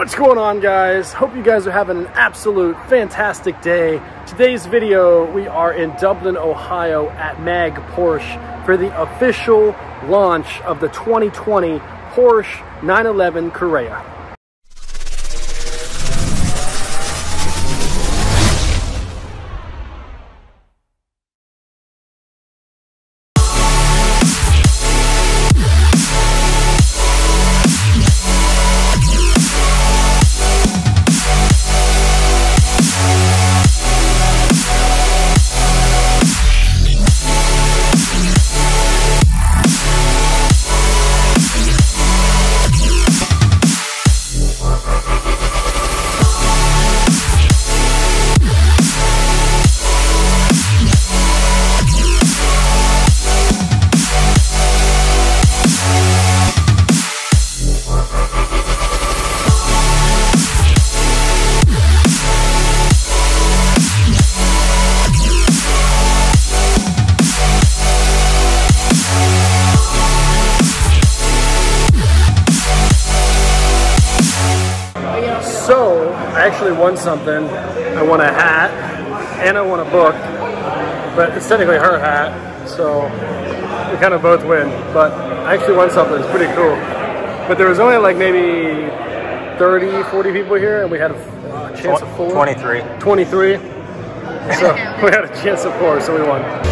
What's going on, guys? Hope you guys are having an absolute fantastic day. Today's video, we are in Dublin, Ohio at Mag Porsche for the official launch of the 2020 Porsche 911 Carrera. So, I actually won something. I won a hat, and I won a book, but it's technically her hat, so we kind of both win, but I actually won something. It's pretty cool. But there was only like maybe 30, 40 people here, and we had a chance of four. 23. So we had a chance of four, so we won.